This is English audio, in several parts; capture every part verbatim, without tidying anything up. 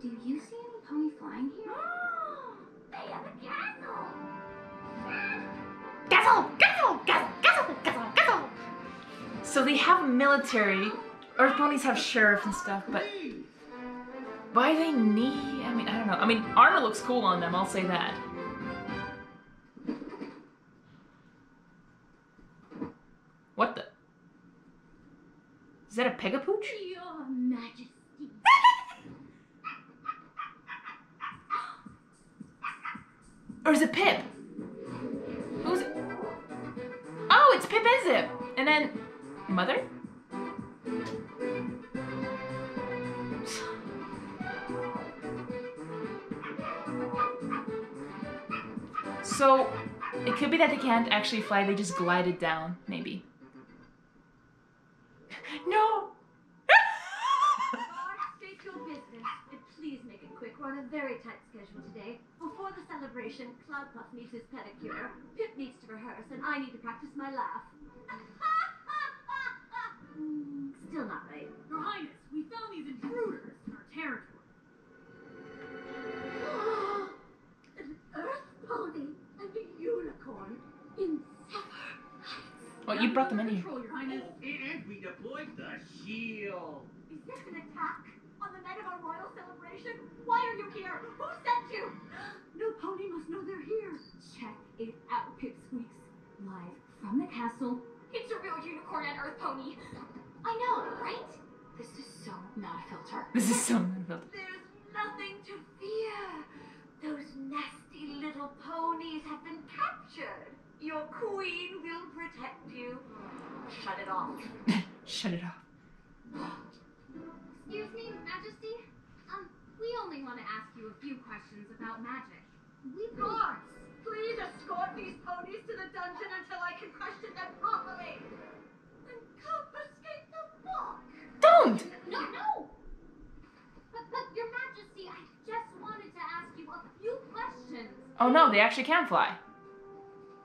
Do you see any pony flying here? They have a castle! Castle! Castle! Castle! Castle! Castle! Castle! So they have a military. Earth ponies have sheriff and stuff, but why they need? I mean, I don't know. I mean, armor looks cool on them. I'll say that. What the? Is that a Pegapooch? Your Majesty. Or is it Pipp? Who's it? Oh, it's Pipp and Zipp. And then Mother? So it could be that they can't actually fly, they just glided down, maybe. No! Straight to your business, but please make a quick one, a very tight schedule today. Before the celebration, Cloudpuff needs his pedicure, Pip needs to rehearse, and I need to practice my laugh. Still not right. Your Highness, we found these intruders in our territory. An earth pony and a unicorn in Zephyr Heights. Well, you brought them in here. Your Highness. And we deployed the shield. Is this an attack? On the night of our royal celebration? Why are you here? Who sent you? No pony must know they're here. Check it out, Pip Squeaks. Live from the castle. It's a real unicorn and earth pony. I know, right? This is so not a filter. This is so not a filter. There's nothing to fear. Those nasty little ponies have been captured. Your queen will protect you. Shut it off. Shut it off. Excuse me, Majesty. Um, we only want to ask you a few questions about magic. We guards, please escort these ponies to the dungeon until I can question them properly. And confiscate the book. Don't. No, no. But, but, Your Majesty, I just wanted to ask you a few questions. Oh no, they actually can fly.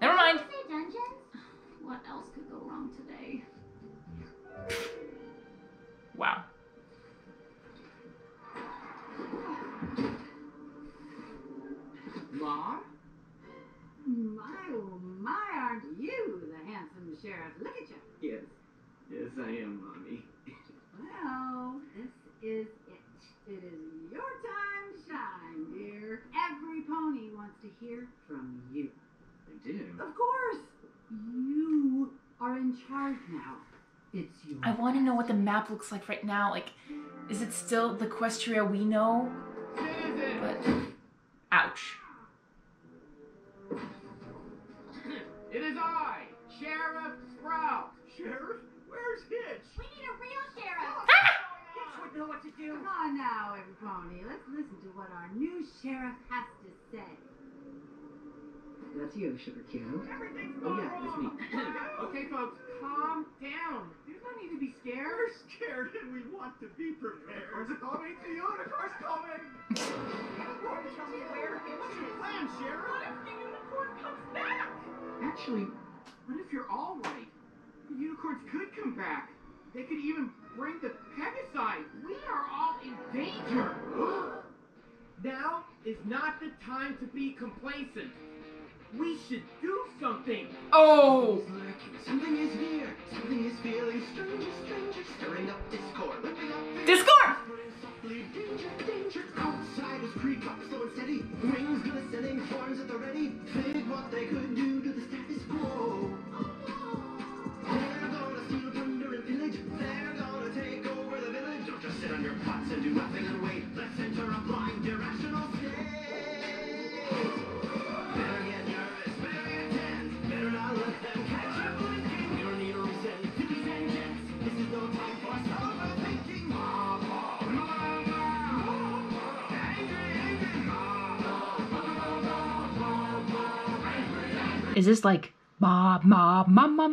Never mind. Did you say dungeons? What else could go wrong today? Wow. Bar? My, oh my, aren't you the handsome sheriff? Look at you. Yes. Yes, I am, Mommy. Well, this is it. It is your time to shine, dear. Every pony wants to hear from you. They do? Of course. You are in charge now. It's you. I want to know what the map looks like right now. Like, is it still the Equestria we know? But, ouch. It is I, Sheriff Sprout. Sheriff? Where's Hitch? We need a real sheriff. Hitch would know what to do. Come on now, every pony. Let's listen to what our new sheriff has to say. That's you, Sugar Cube. Everything's going wrong. Oh, yeah, that's me. Okay, folks, calm down. There's no need to be scared. We're scared and we want to be prepared. It's coming, the unicorn's coming. What's your plan, Sheriff? What if the unicorn comes back? Actually, what if you're all right? The unicorns could come back. They could even bring the Pegasides. We are all in danger. Now is not the time to be complacent. We should do something! Oh! Something is here! Something is feeling stranger, stranger, stirring up discord, whipping up discord! Softly, danger, danger, outsiders creep up slow and steady, wings glistening, horns at the ready, think what they could do to the status quo. They're gonna steal thunder and pillage, they're gonna take over the village, don't just sit on your pots and do nothing and wait, let's enter a blind, irrational state! Is this like mob, mob, mob, mob,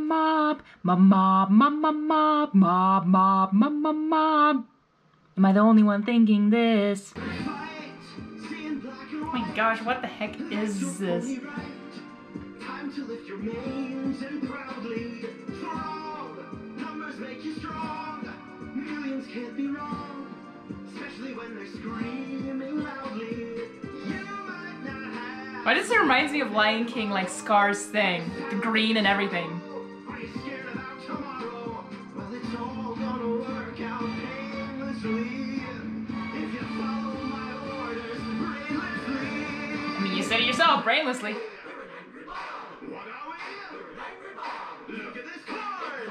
mob, mob, mob, mob, mob, mob, mob, mob, mob? Am I the only one thinking this? Oh my gosh, what the heck is this? Time to lift your manes and proudly throb. Numbers make you strong. Millions can't be wrong, especially when they scream. Why does it remind me of Lion King, like Scar's thing? The green and everything. I mean, you said it yourself, brainlessly. Look at this card!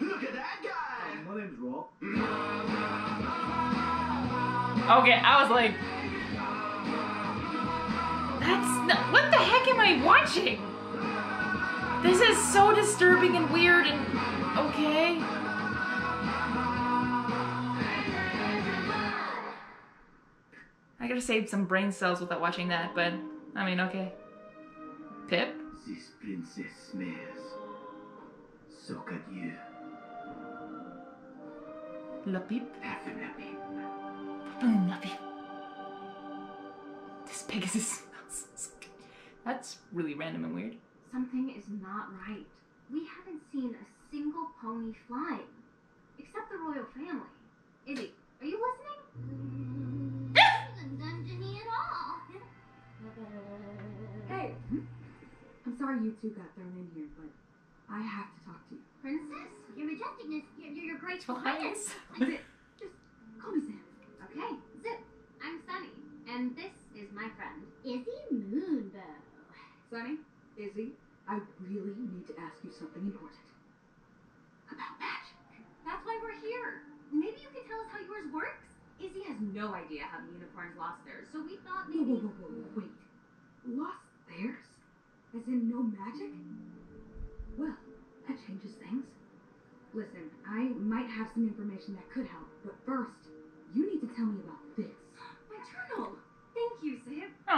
Look at that guy! My name's Rob. Okay, I was like... That's not... What the heck am I watching? This is so disturbing and weird and... Okay. I gotta save some brain cells without watching that, but... I mean, okay. Pip? This princess smells... So good you. La Pipp? Mm, la Pipp. This Pegasus smells so good. That's really random and weird. Something is not right. We haven't seen a single pony flying. Except the royal family. Izzy, are you listening? Isn't dungeony at all. Hey! I'm sorry you two got thrown in here, but... I have to talk to you. Princess? Your majesticness, your, your, your graceful highness. Zip, just call me Zip. Okay, Zip, I'm Sunny, and this is my friend, Izzy Moonbow. Sunny, Izzy, I really need to ask you something important. About magic. That's why we're here. Maybe you can tell us how yours works? Izzy has no idea how the unicorns lost theirs, so we thought maybe... Whoa, whoa, whoa, wait. Lost theirs? As in no magic? Well, that changes things. Listen, I might have some information that could help, but first, you need to tell me about this. My journal! Thank you, Zipp. Aww. I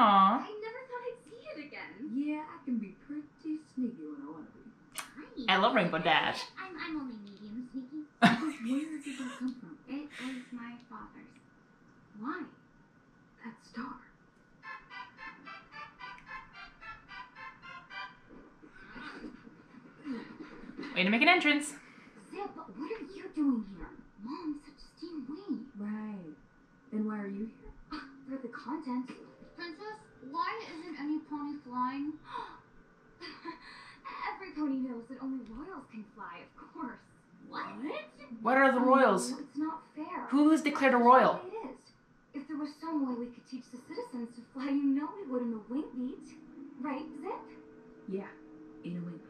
never thought I'd see it again. Yeah, I can be pretty sneaky when I want to be. I love Rainbow Dash. I'm, I'm only medium sneaky. Where did that come from? It was my father's. Why? That star. Way to make an entrance. Zip, what are you doing here? Mom's such a steam wing. Right. Then why are you here? Uh, for the content. Princess, why isn't any pony flying? Every pony knows that only royals can fly, of course. What? What are the royals? Oh, it's not fair. Who is declared a royal? It is. If there was some way we could teach the citizens to fly, you know we would in a wing beat. Right, Zip? Yeah, in a wing beat.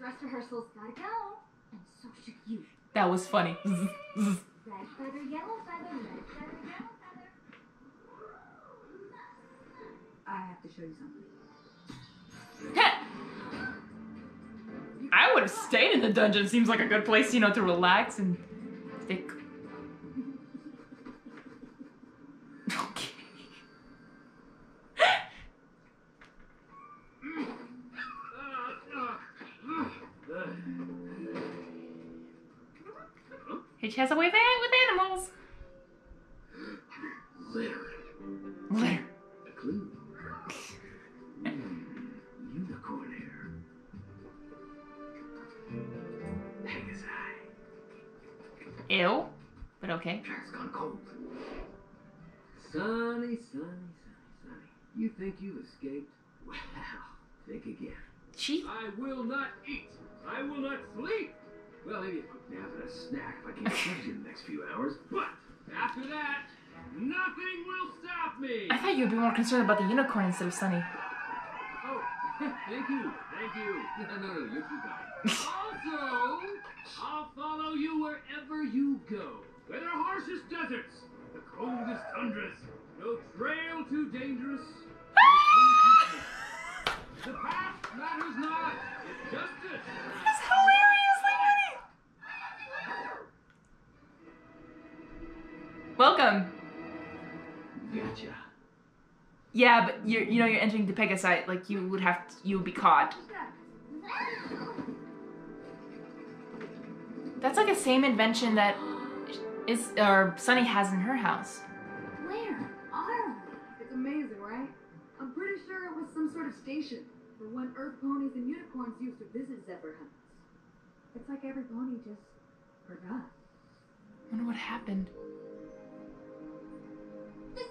Dress rehearsal's gotta go, and so should you. That was funny. Red feather, yellow feather, red feather, yellow feather. I have to show you something. Heh! I would have stayed in the dungeon. Seems like a good place, you know, to relax and think. Okay. Hitch has a way with animals. Litter. Litter. A clue. Unicorn hair. Pegasides. Ew. But okay. Track's gone cold. Sunny, sunny, sunny, sunny. You think you escaped? Wow. Think again. Cheap. I will not eat. I will not sleep. Well, maybe a quick nap and a snack if I can't sleep in the next few hours. But after that, nothing will stop me. I thought you'd be more concerned about the unicorn instead of Sunny. Oh, thank you, thank you. No, no, no, you're too kind. Also, I'll follow you wherever you go. Where there are harshest deserts, the coldest tundras, no trail too dangerous. The path matters not. It's justice. That's hilariously funny. Welcome. Gotcha. Yeah, but you're you know you're entering the Pegasides. Like you would have to, you would be caught. That's like the same invention that is or Sunny has in her house. Where are we? It's amazing, right? I'm pretty sure it was some sort of station. For when Earth ponies and unicorns used to visit Zephyr Heights. It's like every pony just forgot. I wonder what happened. The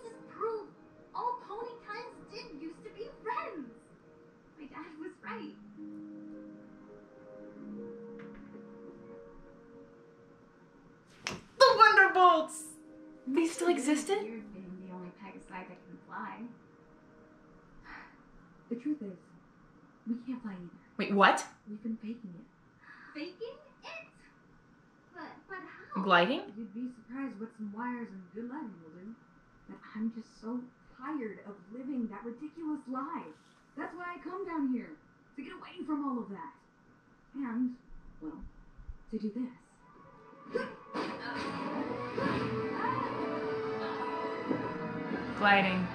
else. They still existed? You're being the only Pegaside that can fly. The truth is, we can't fly either. Wait, what? We've been faking it. Faking it? But, but how? Gliding? You'd be surprised what some wires and good lighting will do. But I'm just so tired of living that ridiculous lie. That's why I come down here. To get away from all of that. And, well, to do this. Gliding.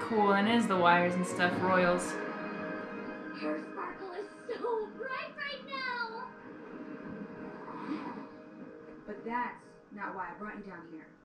Cool, and it is the wires and stuff, royals. Your sparkle is so bright right now! But that's not why I brought you down here.